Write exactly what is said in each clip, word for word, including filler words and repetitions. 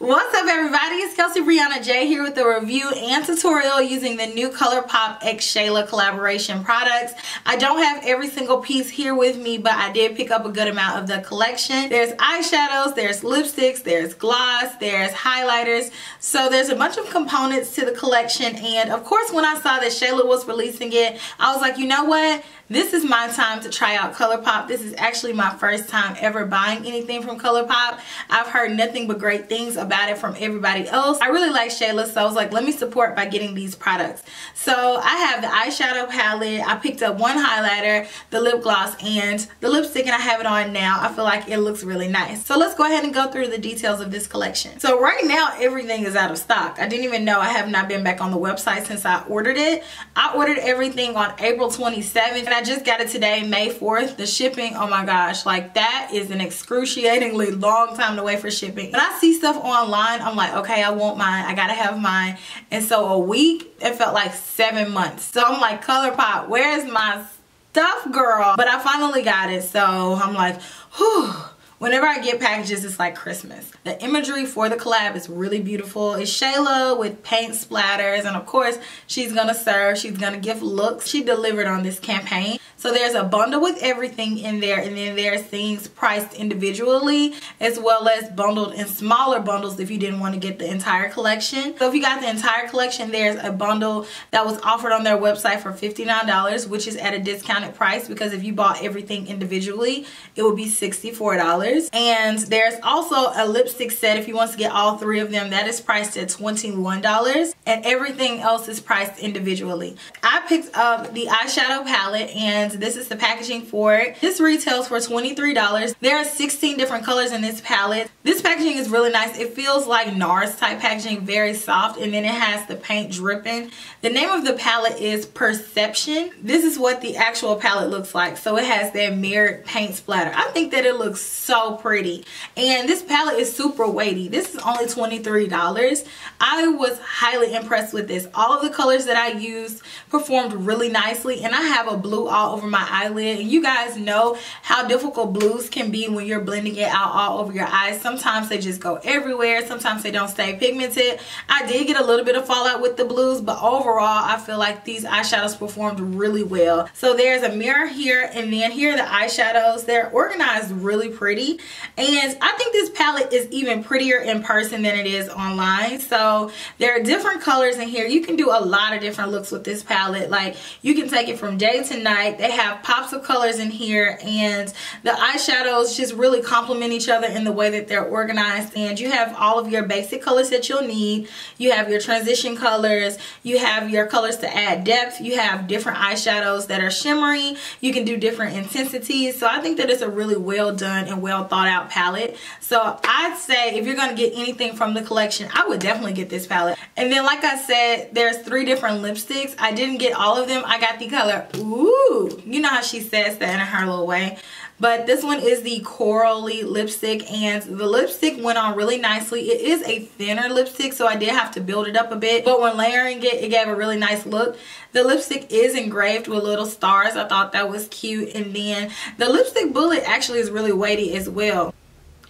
What's up, everybody? It's Kelsee Brianna J here with a review and tutorial using the new ColourPop x Shayla collaboration products. I don't have every single piece here with me, but I did pick up a good amount of the collection. There's eyeshadows, there's lipsticks, there's gloss, there's highlighters. So there's a bunch of components to the collection, and of course when I saw that Shayla was releasing it, I was like, you know what? This is my time to try out ColourPop. This is actually my first time ever buying anything from ColourPop. I've heard nothing but great things about it from everybody else. I really like Shayla, so I was like, let me support by getting these products. So I have the eyeshadow palette. I picked up one highlighter, the lip gloss, and the lipstick, and I have it on now. I feel like it looks really nice. So let's go ahead and go through the details of this collection. So right now, everything is out of stock. I didn't even know. I have not been back on the website since I ordered it. I ordered everything on April twenty-seventh. I just got it today, May fourth. The shipping, oh my gosh, like that is an excruciatingly long time to wait for shipping. When I see stuff online, I'm like, okay, I want mine. I gotta have mine. And so a week, it felt like seven months. So I'm like, ColourPop, where's my stuff, girl? But I finally got it, so I'm like, whew. Whenever I get packages, it's like Christmas. The imagery for the collab is really beautiful. It's Shayla with paint splatters, and of course, she's gonna serve, she's gonna give looks. She delivered on this campaign. So there's a bundle with everything in there, and then there's things priced individually, as well as bundled in smaller bundles if you didn't want to get the entire collection. So if you got the entire collection, there's a bundle that was offered on their website for fifty-nine dollars, which is at a discounted price, because if you bought everything individually, it would be sixty-four dollars. And there's also a lipstick set if you want to get all three of them. That is priced at twenty-one dollars, and everything else is priced individually. I picked up the eyeshadow palette, and this is the packaging for it. This retails for twenty-three dollars. There are sixteen different colors in this palette. This packaging is really nice. It feels like NARS type packaging, very soft, and then it has the paint dripping. The name of the palette is Perception. This is what the actual palette looks like. So it has that mirrored paint splatter. I think that it looks so pretty, and this palette is super weighty. This is only twenty-three dollars. I was highly impressed with this. All of the colors that I used performed really nicely, and I have a blue all over my eyelid, and you guys know how difficult blues can be when you're blending it out all over your eyes. Sometimes they just go everywhere, sometimes they don't stay pigmented. I did get a little bit of fallout with the blues, but overall I feel like these eyeshadows performed really well. So there's a mirror here, and then here are the eyeshadows. They're organized really pretty. And I think this palette is even prettier in person than it is online. So there are different colors in here. You can do a lot of different looks with this palette. Like, you can take it from day to night. They have pops of colors in here, and the eyeshadows just really complement each other in the way that they're organized. And you have all of your basic colors that you'll need. You have your transition colors. You have your colors to add depth. You have different eyeshadows that are shimmery. You can do different intensities. So I think that it's a really well done and well thought out palette. So I'd say if you're going to get anything from the collection, I would definitely get this palette. And then, like I said, there's three different lipsticks. I didn't get all of them. I got the color, ooh, you know how she says that in her little way. But this one is the corally lipstick, and the lipstick went on really nicely. It is a thinner lipstick, so I did have to build it up a bit, but when layering it, it gave a really nice look. The lipstick is engraved with little stars. I thought that was cute. And then the lipstick bullet actually is really weighty as well.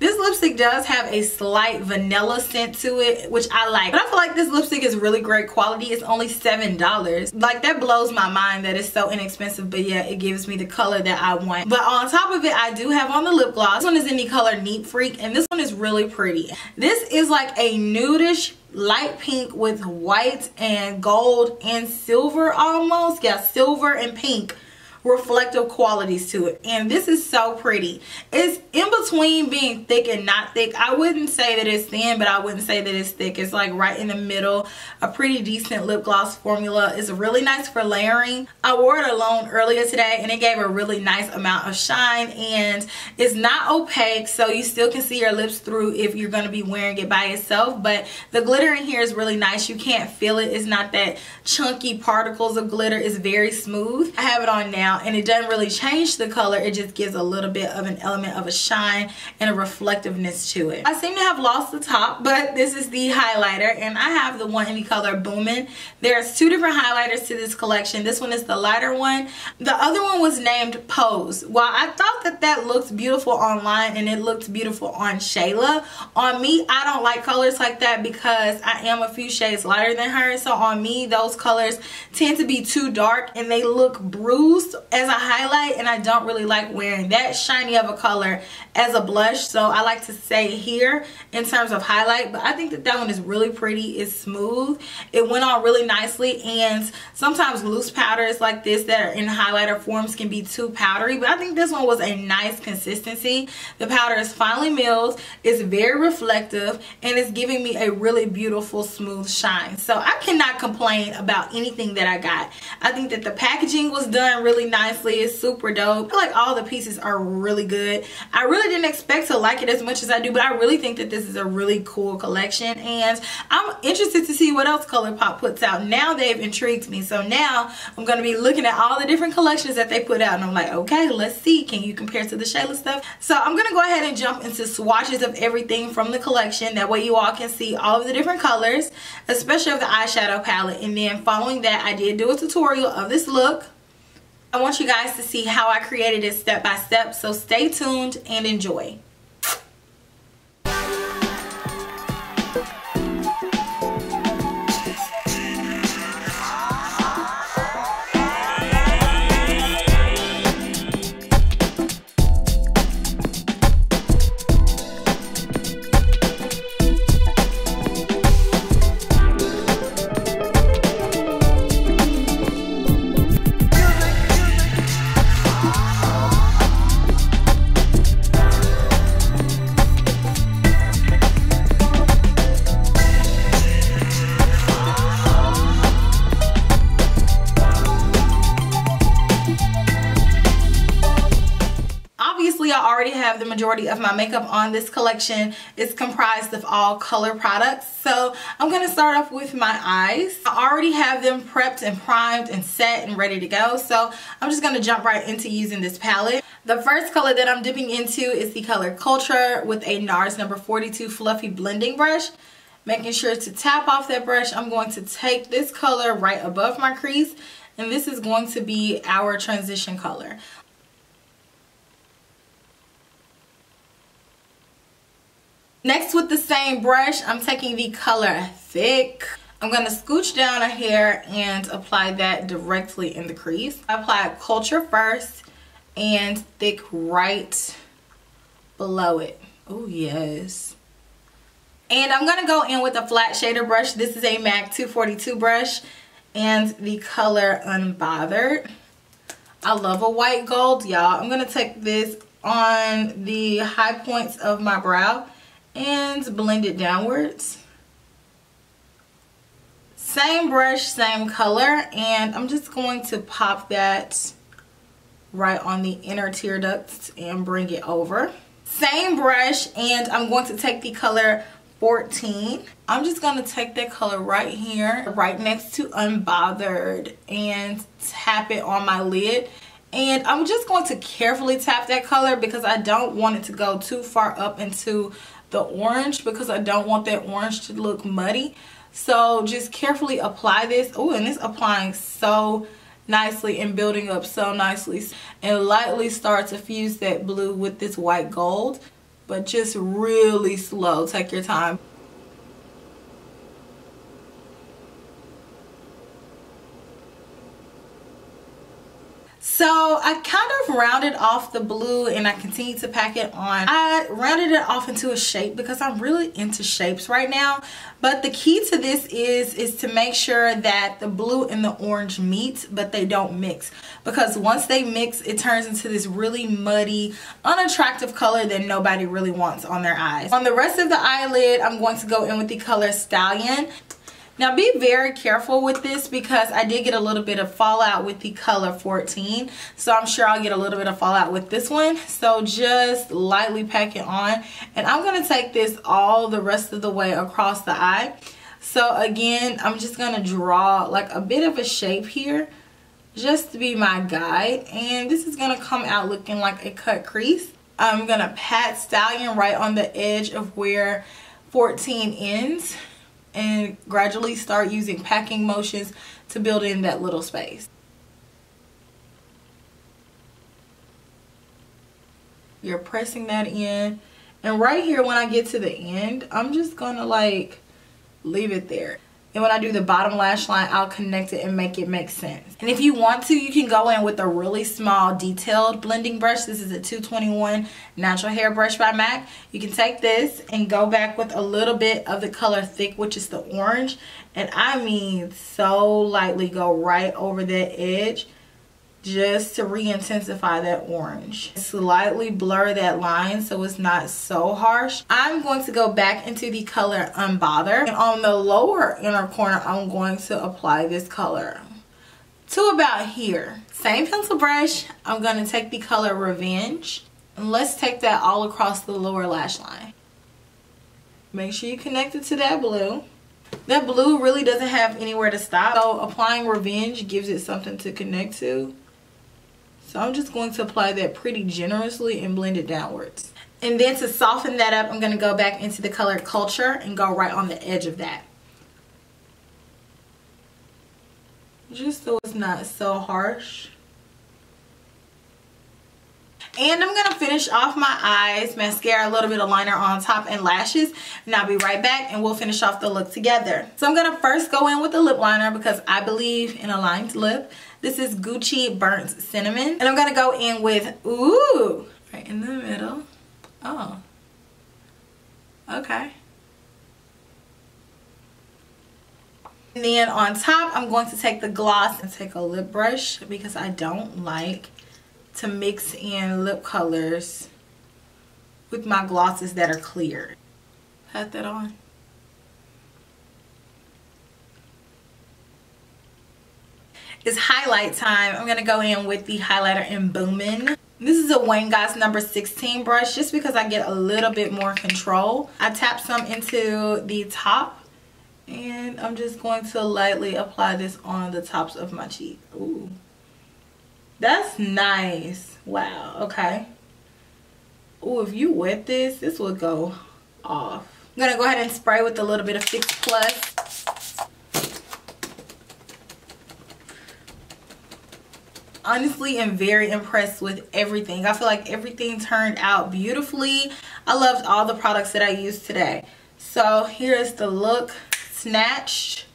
This lipstick does have a slight vanilla scent to it, which I like. But I feel like this lipstick is really great quality. It's only seven dollars. Like, that blows my mind that it's so inexpensive, but yeah, it gives me the color that I want. But on top of it, I do have on the lip gloss. This one is in the color Neat Freak, and this one is really pretty. This is like a nudish light pink with white and gold and silver almost. Yeah, silver and pink. Reflective qualities to it, and this is so pretty. It's in between being thick and not thick. I wouldn't say that it's thin, but I wouldn't say that it's thick. It's like right in the middle. A pretty decent lip gloss formula. It's really nice for layering. I wore it alone earlier today, and it gave a really nice amount of shine, and it's not opaque, so you still can see your lips through if you're going to be wearing it by itself. But the glitter in here is really nice. You can't feel it. It's not that chunky particles of glitter. It's very smooth. I have it on now. down, and it doesn't really change the color, it just gives a little bit of an element of a shine and a reflectiveness to it. I seem to have lost the top, but this is the highlighter, and I have the one in the color Boomin'. There's two different highlighters to this collection. This one is the lighter one. The other one was named Pose. While I thought that that looked beautiful online and it looked beautiful on Shayla, on me, I don't like colors like that because I am a few shades lighter than her. So on me, those colors tend to be too dark and they look bruised as a highlight, and I don't really like wearing that shiny of a color as a blush. So I like to stay here in terms of highlight, but I think that that one is really pretty. It's smooth. It went on really nicely, and sometimes loose powders like this that are in highlighter forms can be too powdery, but I think this one was a nice consistency. The powder is finely milled, it's very reflective, and it's giving me a really beautiful smooth shine. So I cannot complain about anything that I got. I think that the packaging was done really nicely. It's super dope. I feel like all the pieces are really good. I really didn't expect to like it as much as I do, but I really think that this is a really cool collection, and I'm interested to see what else ColourPop puts out. Now they've intrigued me, so now I'm going to be looking at all the different collections that they put out, and I'm like, okay, let's see, can you compare to the Shayla stuff? So I'm going to go ahead and jump into swatches of everything from the collection, that way you all can see all of the different colors, especially of the eyeshadow palette, and then following that I did do a tutorial of this look. I want you guys to see how I created it step by step, so stay tuned and enjoy. The majority of my makeup on this collection is comprised of all color products, so I'm going to start off with my eyes. I already have them prepped and primed and set and ready to go, so I'm just going to jump right into using this palette. The first color that I'm dipping into is the color Culture with a NARS number forty-two fluffy blending brush. Making sure to tap off that brush, I'm going to take this color right above my crease, and this is going to be our transition color. Next, with the same brush, I'm taking the color Thick. I'm going to scooch down a hair and apply that directly in the crease. I applied Culture first and Thick right below it. Oh, yes. And I'm going to go in with a flat shader brush. This is a MAC two forty-two brush and the color Unbothered. I love a white gold, y'all. I'm going to take this on the high points of my brow and blend it downwards. Same brush, same color, and I'm just going to pop that right on the inner tear ducts and bring it over. Same brush, and I'm going to take the color fourteen. I'm just going to take that color right here, right next to Unbothered, and tap it on my lid. And I'm just going to carefully tap that color because I don't want it to go too far up into the orange, because I don't want that orange to look muddy. So just carefully apply this. Oh, and it's applying so nicely and building up so nicely. And lightly start to fuse that blue with this white gold, but just really slow. Take your time. So I kind of rounded off the blue and I continued to pack it on. I rounded it off into a shape because I'm really into shapes right now. But the key to this is, is to make sure that the blue and the orange meet, but they don't mix. Because once they mix, it turns into this really muddy, unattractive color that nobody really wants on their eyes. On the rest of the eyelid, I'm going to go in with the color Stallion. Now be very careful with this because I did get a little bit of fallout with the color fourteen. So I'm sure I'll get a little bit of fallout with this one. So just lightly pack it on. And I'm going to take this all the rest of the way across the eye. So again, I'm just going to draw like a bit of a shape here. just to be my guide. And this is going to come out looking like a cut crease. I'm going to pat stallion right on the edge of where fourteen ends and gradually start using packing motions to build in that little space. You're pressing that in, and right here when I get to the end, I'm just gonna like leave it there. And when I do the bottom lash line, I'll connect it and make it make sense. And if you want to, you can go in with a really small detailed blending brush. This is a two twenty-one natural hair brush by MAC. You can take this and go back with a little bit of the color thick, which is the orange, and I mean so lightly go right over that edge just to re-intensify that orange. Slightly blur that line so it's not so harsh. I'm going to go back into the color Unbothered, and on the lower inner corner I'm going to apply this color to about here. Same pencil brush, I'm going to take the color Revenge, and let's take that all across the lower lash line. Make sure you connect it to that blue. That blue really doesn't have anywhere to stop, so applying Revenge gives it something to connect to. So I'm just going to apply that pretty generously and blend it downwards. And then to soften that up, I'm going to go back into the color Culture and go right on the edge of that. Just so it's not so harsh. And I'm going to finish off my eyes, mascara, a little bit of liner on top, and lashes. And I'll be right back and we'll finish off the look together. So I'm going to first go in with a lip liner because I believe in a lined lip. This is Gucci Burnt Cinnamon. And I'm going to go in with, ooh, right in the middle. Oh. Okay. And then on top, I'm going to take the gloss and take a lip brush because I don't like to mix in lip colors with my glosses that are clear. Pat that on. It's highlight time. I'm gonna go in with the highlighter in Boomin'. This is a Wayne Goss number sixteen brush just because I get a little bit more control. I tap some into the top and I'm just going to lightly apply this on the tops of my cheek. Ooh. That's nice. Wow. Okay. Oh, if you wet this, this will go off. I'm going to go ahead and spray with a little bit of Fix Plus. Honestly, I'm very impressed with everything. I feel like everything turned out beautifully. I loved all the products that I used today. So here is the look, snatched.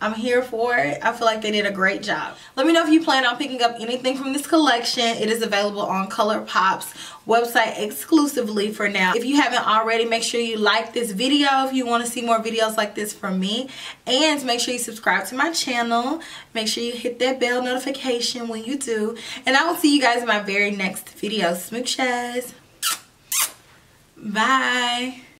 I'm here for it. I feel like they did a great job. Let me know if you plan on picking up anything from this collection. It is available on ColourPop's website exclusively for now. If you haven't already, make sure you like this video if you want to see more videos like this from me. And make sure you subscribe to my channel. Make sure you hit that bell notification when you do. And I will see you guys in my very next video. Smooches. Bye.